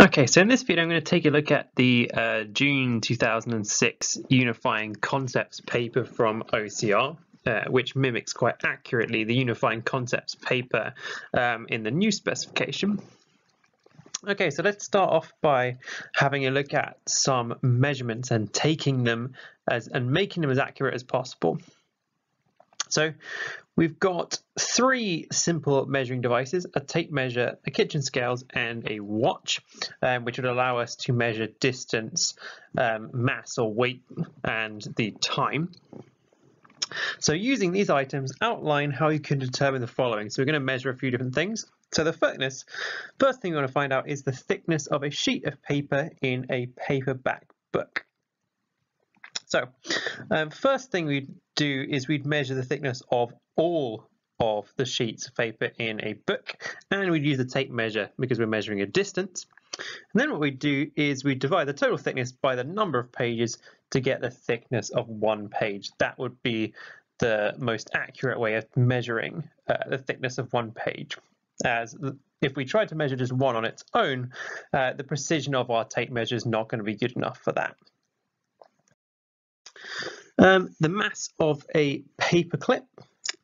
Okay, so in this video, I'm going to take a look at the June 2006 Unifying Concepts paper from OCR, which mimics quite accurately the Unifying Concepts paper in the new specification. Okay, so let's start off by having a look at some measurements and taking them as and making them as accurate as possible. So we've got three simple measuring devices, a tape measure, a kitchen scales, and a watch, which would allow us to measure distance, mass or weight, and the time. So using these items, outline how you can determine the following. So we're going to measure a few different things. So the thickness, first thing we want to find out is the thickness of a sheet of paper in a paperback book. So first thing we'd do is we'd measure the thickness of all of the sheets of paper in a book, and we'd use the tape measure because we're measuring a distance. And then what we do is we divide the total thickness by the number of pages to get the thickness of one page. That would be the most accurate way of measuring the thickness of one page. As if we tried to measure just one on its own, the precision of our tape measure is not going to be good enough for that. The mass of a paperclip.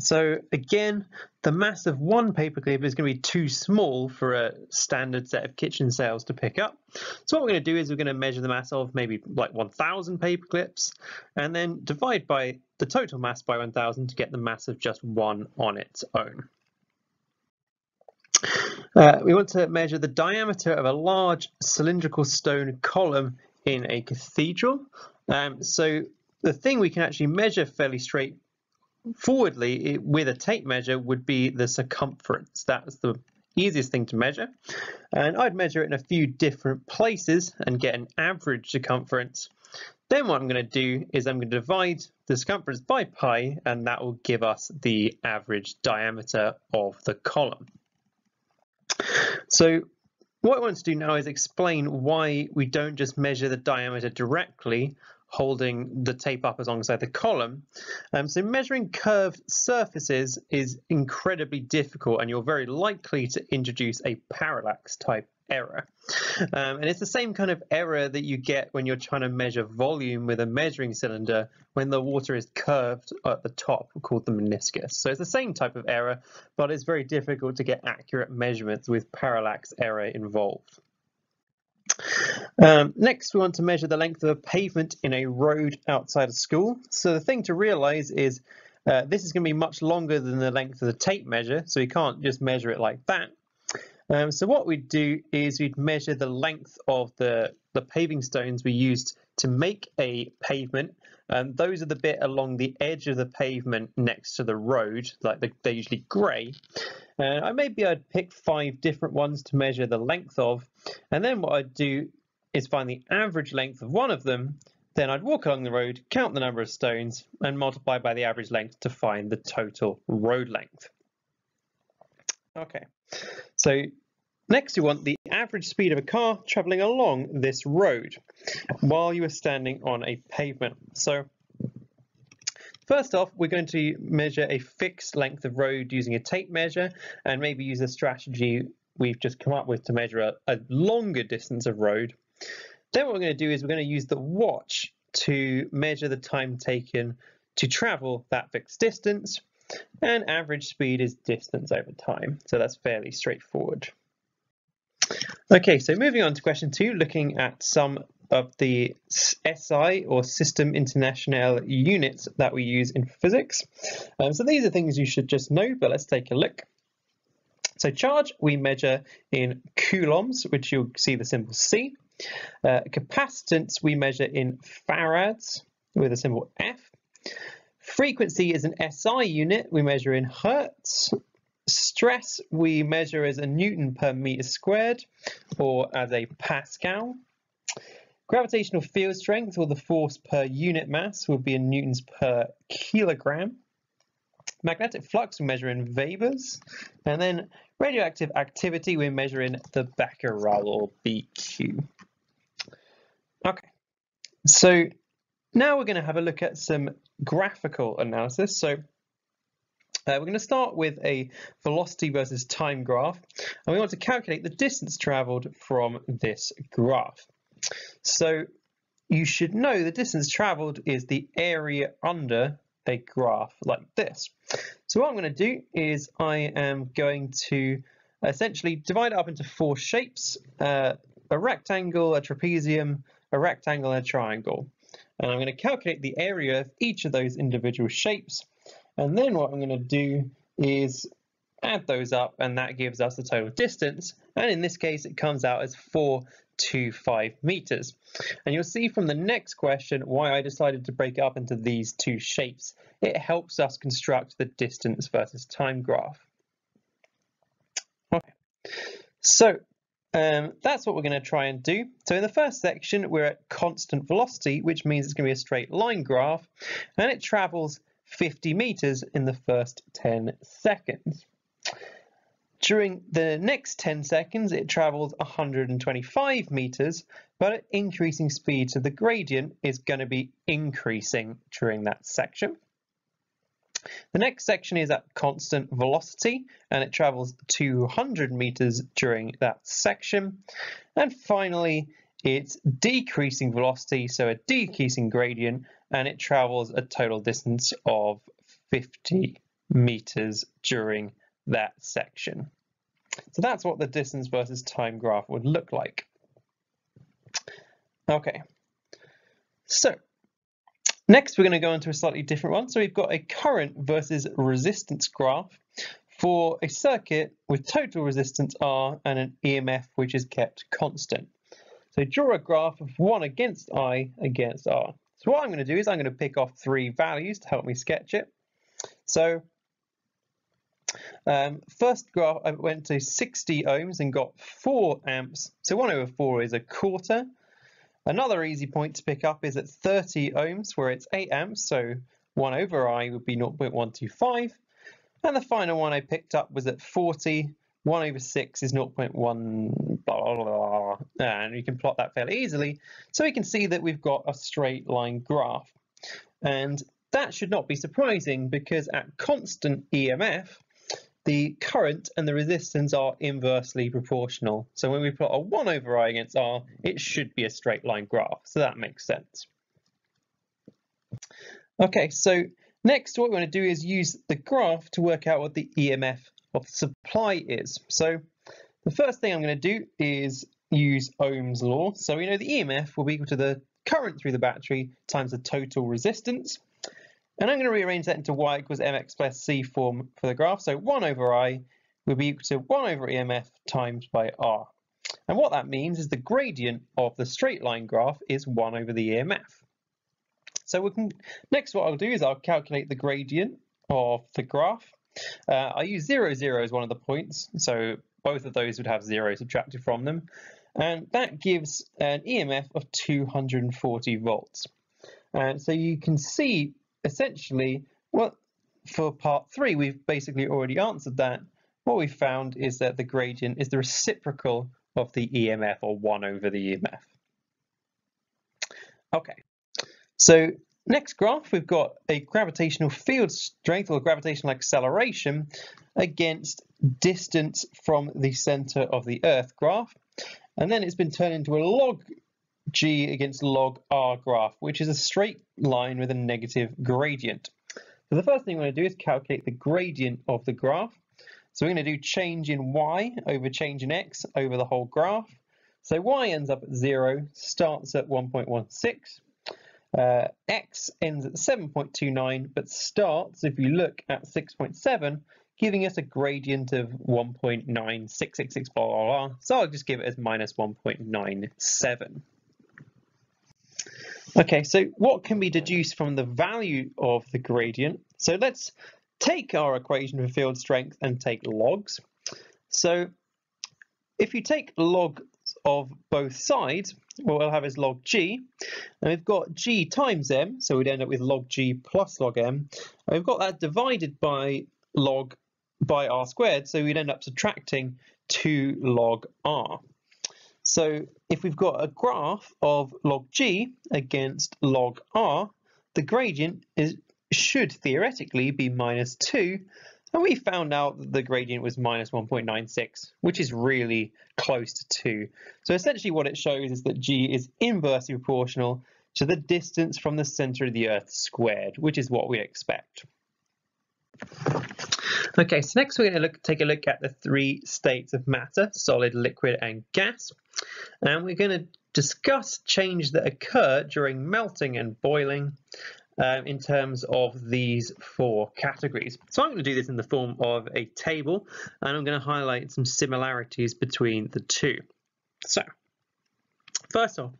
So again, the mass of one paperclip is going to be too small for a standard set of kitchen scales to pick up. So what we're going to do is we're going to measure the mass of maybe like 1,000 paperclips and then divide by the total mass by 1,000 to get the mass of just one on its own. We want to measure the diameter of a large cylindrical stone column in a cathedral. So the thing we can actually measure fairly straightforwardly with a tape measure would be the circumference. That's the easiest thing to measure. And I'd measure it in a few different places and get an average circumference. Then what I'm going to do is I'm going to divide the circumference by pi, and that will give us the average diameter of the column. So what I want to do now is explain why we don't just measure the diameter directly, holding the tape up alongside the column. So measuring curved surfaces is incredibly difficult, and you're very likely to introduce a parallax type error. And it's the same kind of error that you get when you're trying to measure volume with a measuring cylinder when the water is curved at the top, called the meniscus. So it's the same type of error, but it's very difficult to get accurate measurements with parallax error involved. Next, we want to measure the length of a pavement in a road outside of school. So the thing to realize is this is going to be much longer than the length of the tape measure, so you can't just measure it like that. So what we'd do is we'd measure the length of the paving stones we used to make a pavement. Those are the bit along the edge of the pavement next to the road, like they're usually grey. Maybe I'd pick 5 different ones to measure the length of, and then what I'd do is find the average length of one of them. Then I'd walk along the road, count the number of stones, and multiply by the average length to find the total road length. Okay, so next you want the average speed of a car traveling along this road while you are standing on a pavement. So first off, we're going to measure a fixed length of road using a tape measure, and maybe use a strategy we've just come up with to measure a longer distance of road. Then what we're going to do is we're going to use the watch to measure the time taken to travel that fixed distance. And average speed is distance over time, so that's fairly straightforward. Okay, so moving on to question 2, looking at some of the SI or System International units that we use in physics. So these are things you should just know, but let's take a look. So charge we measure in coulombs, which you'll see the symbol C. Capacitance we measure in farads with the symbol F. Frequency is an SI unit, we measure in hertz. Stress we measure as a newton per meter squared, or as a pascal. Gravitational field strength, or the force per unit mass, would be in newtons per kilogram. Magnetic flux we measure in Webers. And then radioactive activity we measure in the becquerel, or BQ. Okay, so now we're going to have a look at some graphical analysis. So We're going to start with a velocity versus time graph, and we want to calculate the distance traveled from this graph. So you should know the distance traveled is the area under a graph like this. So what I'm going to do is I am going to essentially divide it up into four shapes, a rectangle, a trapezium, a rectangle, and a triangle. And I'm going to calculate the area of each of those individual shapes. And then what I'm going to do is add those up, and that gives us the total distance. And in this case, it comes out as 425 meters. And you'll see from the next question why I decided to break it up into these two shapes. It helps us construct the distance versus time graph. Okay, so that's what we're going to try and do. So in the first section, we're at constant velocity, which means it's going to be a straight line graph, and it travels 50 meters in the first 10 seconds. During the next 10 seconds, it travels 125 meters, but at increasing speed, so the gradient is going to be increasing during that section. The next section is at constant velocity, and it travels 200 meters during that section. And finally, it's decreasing velocity, so a decreasing gradient, and it travels a total distance of 50 meters during that section. So that's what the distance versus time graph would look like. Okay, so next we're going to go into a slightly different one. So we've got a current versus resistance graph for a circuit with total resistance R and an EMF which is kept constant. So draw a graph of 1 against I against R. So what I'm going to do is I'm going to pick off three values to help me sketch it. So first graph, I went to 60 ohms and got 4 amps. So 1 over 4 is a quarter. Another easy point to pick up is at 30 ohms, where it's 8 amps. So 1 over I would be 0.125. And the final one I picked up was at 40. 1 over 6 is 0.1, blah, blah, blah. And you can plot that fairly easily. So we can see that we've got a straight line graph. And that should not be surprising, because at constant EMF, the current and the resistance are inversely proportional. So when we plot a 1 over I against R, it should be a straight line graph. So that makes sense. Okay, so next what we want to do is use the graph to work out what the EMF of supply is. So the first thing I'm going to do is use Ohm's law. So we know the EMF will be equal to the current through the battery times the total resistance. And I'm going to rearrange that into y equals mx plus c form for the graph. So 1 over I will be equal to 1 over EMF times by r. And what that means is the gradient of the straight line graph is 1 over the EMF. So we can, next what I'll do is I'll calculate the gradient of the graph. I use 0, 0 as one of the points. So both of those would have 0 subtracted from them. And that gives an EMF of 240 volts. And so you can see essentially, well, for part 3, we've basically already answered that. What we found is that the gradient is the reciprocal of the EMF, or 1 over the EMF. Okay, so next graph, we've got a gravitational field strength, or gravitational acceleration, against distance from the center of the Earth graph. And then it's been turned into a log G against log R graph, which is a straight line with a negative gradient. So the first thing we're going to do is calculate the gradient of the graph. So we're going to do change in y over change in x over the whole graph. So y ends up at 0, starts at 1.16. X ends at 7.29, but starts, if you look, at 6.7, giving us a gradient of 1.9666, blah, blah, blah. So I'll just give it as minus 1.97. Okay, so what can be deduced from the value of the gradient? So let's take our equation for field strength and take logs. So if you take logs of both sides, what we'll have is log G, and we've got G times M, so we'd end up with log G plus log M. And we've got that divided by log by R squared, so we'd end up subtracting 2 log R. So if we've got a graph of log G against log R, the gradient should theoretically be minus 2, And we found out that the gradient was minus 1.96, which is really close to 2. So essentially what it shows is that G is inversely proportional to the distance from the center of the Earth squared, which is what we expect. Okay, so next we're going to take a look at the three states of matter, solid, liquid and gas. And we're going to discuss changes that occur during melting and boiling in terms of these four categories. So I'm going to do this in the form of a table, and I'm going to highlight some similarities between the two. So first off,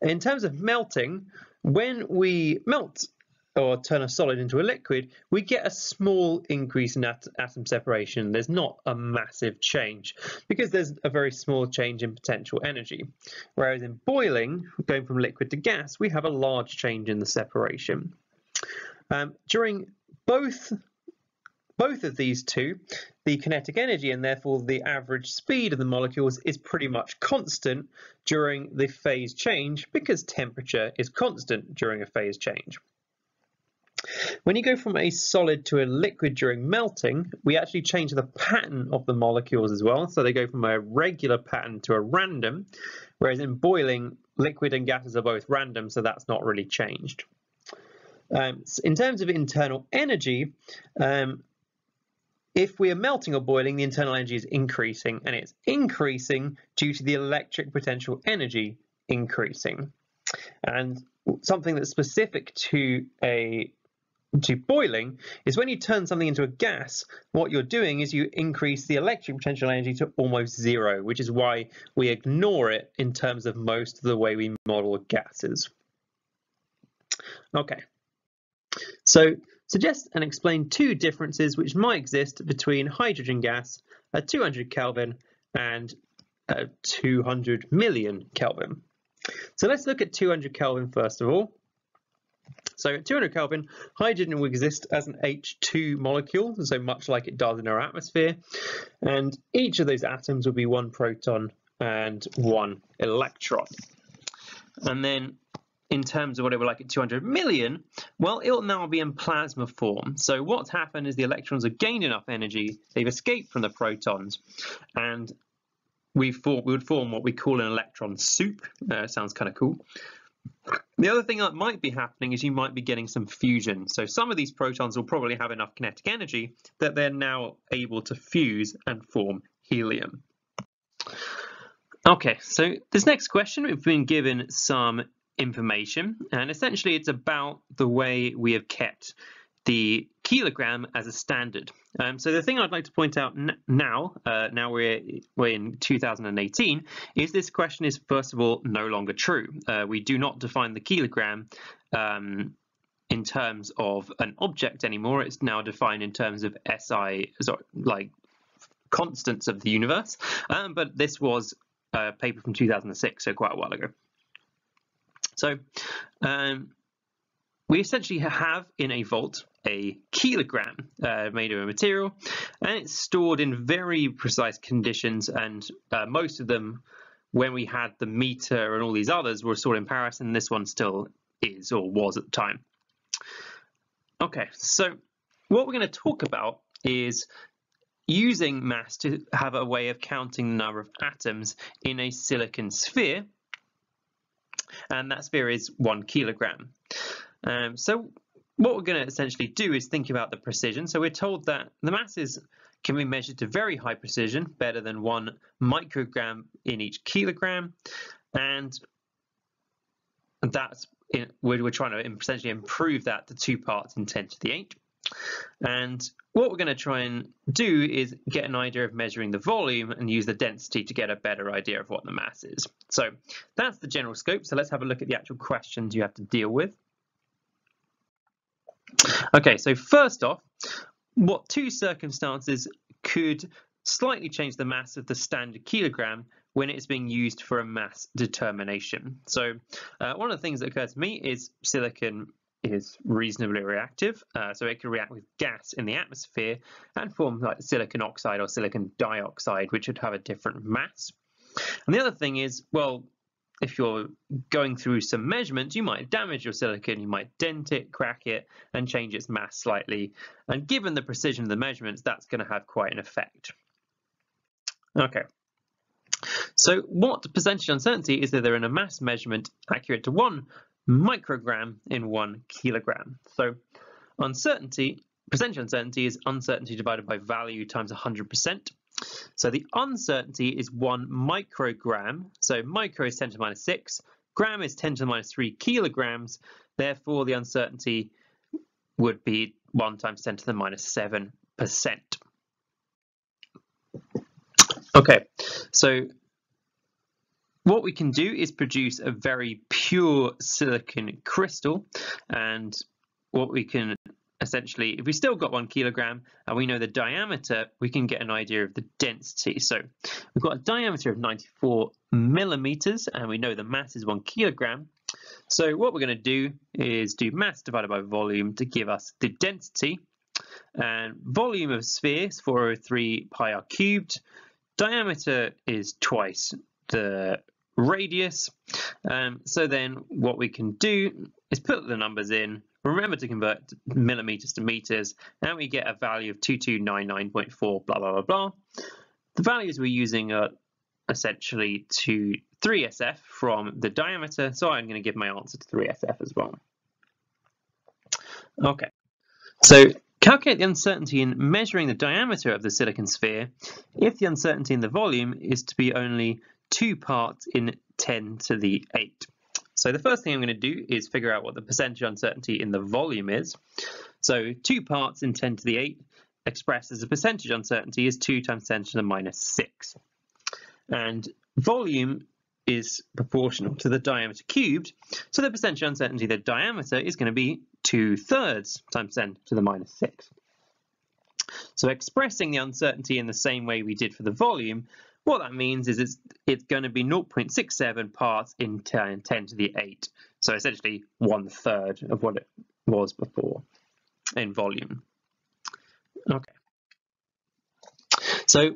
in terms of melting, when we melt or turn a solid into a liquid, we get a small increase in atom separation. There's not a massive change because there's a very small change in potential energy. Whereas in boiling, going from liquid to gas, we have a large change in the separation. During both of these two, the kinetic energy and therefore the average speed of the molecules is pretty much constant during the phase change because temperature is constant during a phase change. When you go from a solid to a liquid during melting, we actually change the pattern of the molecules as well. So they go from a regular pattern to a random, whereas in boiling, liquid and gases are both random, so that's not really changed. In terms of internal energy, if we are melting or boiling, the internal energy is increasing, and it's increasing due to the electric potential energy increasing. And something that's specific to boiling is when you turn something into a gas, what you're doing is you increase the electric potential energy to almost zero, which is why we ignore it in terms of most of the way we model gases. Okay, so suggest and explain two differences which might exist between hydrogen gas at 200 Kelvin and 200 million Kelvin. So let's look at 200 Kelvin first of all. So at 200 Kelvin, hydrogen will exist as an H2 molecule, so much like it does in our atmosphere, and each of those atoms will be one proton and one electron. And then in terms of what it will be like at 200 million, well, it will now be in plasma form. So what's happened is the electrons have gained enough energy, they've escaped from the protons, and we would form what we call an electron soup. Sounds kind of cool. The other thing that might be happening is you might be getting some fusion. So some of these protons will probably have enough kinetic energy that they're now able to fuse and form helium. Okay, so this next question, we've been given some information, and essentially it's about the way we have kept the kilogram as a standard. So the thing I'd like to point out now, now we're in 2018, is this question is first of all no longer true. We do not define the kilogram in terms of an object anymore. It's now defined in terms of SI, like constants of the universe. But this was a paper from 2006, so quite a while ago. So we essentially have in a vault a kilogram made of a material, and it's stored in very precise conditions, and most of them, when we had the meter and all these others, were stored in Paris, and this one still is, or was at the time. Okay, so what we're going to talk about is using mass to have a way of counting the number of atoms in a silicon sphere, and that sphere is 1 kilogram. So what we're going to essentially do is think about the precision. So we're told that the masses can be measured to very high precision, better than 1 microgram in each kilogram, and that's we're trying to essentially improve that to 2 parts in 10⁸. And what we're going to try and do is get an idea of measuring the volume and use the density to get a better idea of what the mass is. So that's the general scope. So let's have a look at the actual questions you have to deal with. Okay, so first off, what two circumstances could slightly change the mass of the standard kilogram when it's being used for a mass determination? So one of the things that occurred to me is silicon is reasonably reactive, so it can react with gas in the atmosphere and form like silicon oxide or silicon dioxide, which would have a different mass. And the other thing is, well, if you're going through some measurements, you might damage your silicon, you might dent it, crack it, and change its mass slightly. And given the precision of the measurements, that's going to have quite an effect. Okay. So what percentage uncertainty is there in a mass measurement accurate to 1 microgram in 1 kilogram? So uncertainty, percentage uncertainty is uncertainty divided by value times 100%. So the uncertainty is 1 microgram. So micro is 10 to the minus 6, gram is 10 to the minus 3 kilograms. Therefore, the uncertainty would be 1 times 10 to the minus 7%. Okay, so what we can do is produce a very pure silicon crystal, and what we can essentially, if we still got 1 kilogram and we know the diameter, we can get an idea of the density. So we've got a diameter of 94 millimeters and we know the mass is 1 kilogram. So what we're going to do is do mass divided by volume to give us the density. And volume of sphere is 403 pi r cubed. Diameter is twice the radius. So then what we can do is put the numbers in. Remember to convert millimeters to meters, and we get a value of 2299.4, blah, blah, blah, blah. The values we're using are essentially to 3SF from the diameter, so I'm going to give my answer to 3SF as well. Okay, so calculate the uncertainty in measuring the diameter of the silicon sphere if the uncertainty in the volume is to be only 2 parts in 10⁸. So the first thing I'm going to do is figure out what the percentage uncertainty in the volume is. So 2 parts in 10⁸ expressed as a percentage uncertainty is 2 times 10 to the minus 6. And volume is proportional to the diameter cubed. So the percentage uncertainty, the diameter, is going to be 2/3 times 10 to the minus 6. So expressing the uncertainty in the same way we did for the volume, what that means is it's going to be 0.67 parts in 10⁸. So essentially 1/3 of what it was before in volume. Okay. So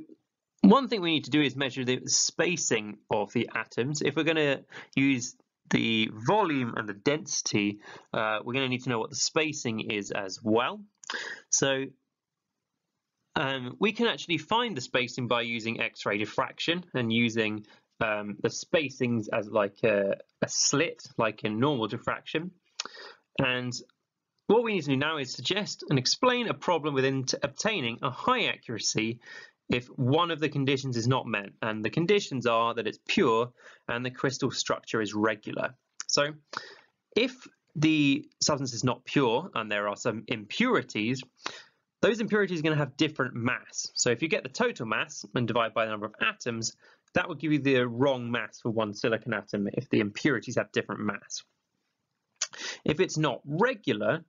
one thing we need to do is measure the spacing of the atoms. If we're going to use the volume and the density, we're going to need to know what the spacing is as well. So we can actually find the spacing by using X-ray diffraction and using the spacings as like a slit, like in normal diffraction. And what we need to do now is suggest and explain a problem within obtaining a high accuracy if one of the conditions is not met. And the conditions are that it's pure and the crystal structure is regular. So if the substance is not pure and there are some impurities, those impurities are going to have different mass. So if you get the total mass and divide by the number of atoms, that will give you the wrong mass for one silicon atom if the impurities have different mass. If it's not regular,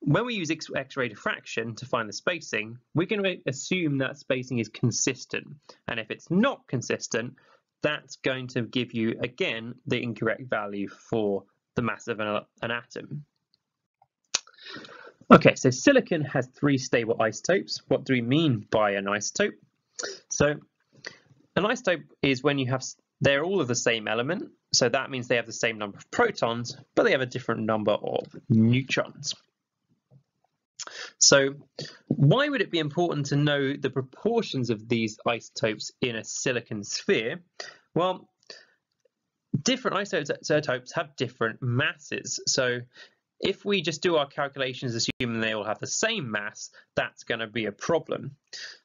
when we use X-ray diffraction to find the spacing, we can assume that spacing is consistent. And if it's not consistent, that's going to give you, again, the incorrect value for the mass of an atom. Okay, so silicon has 3 stable isotopes. What do we mean by an isotope? So an isotope is when you have, they're all of the same element. So that means they have the same number of protons, but they have a different number of neutrons. So why would it be important to know the proportions of these isotopes in a silicon sphere? Well, different isotopes have different masses. So if we just do our calculations assuming they all have the same mass, that's going to be a problem.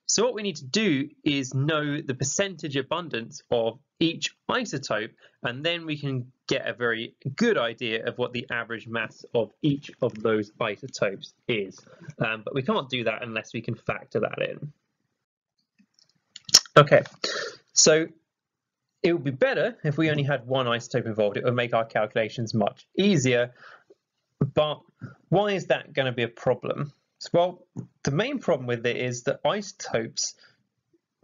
So what we need to do is know the percentage abundance of each isotope, and then we can get a very good idea of what the average mass of each of those isotopes is. But we can't do that unless we can factor that in. Okay, so it would be better if we only had one isotope involved. It would make our calculations much easier. But why is that going to be a problem? Well, the main problem with it is that isotopes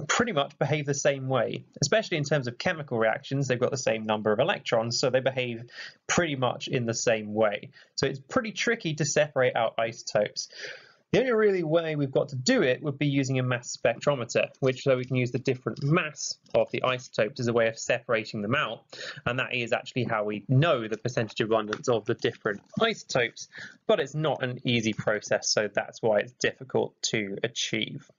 pretty much behave the same way, especially in terms of chemical reactions. They've got the same number of electrons, so they behave pretty much in the same way. So it's pretty tricky to separate out isotopes. The only really way we've got to do it would be using a mass spectrometer, which so we can use the different mass of the isotopes as a way of separating them out. And that is actually how we know the percentage abundance of the different isotopes, but it's not an easy process, so that's why it's difficult to achieve.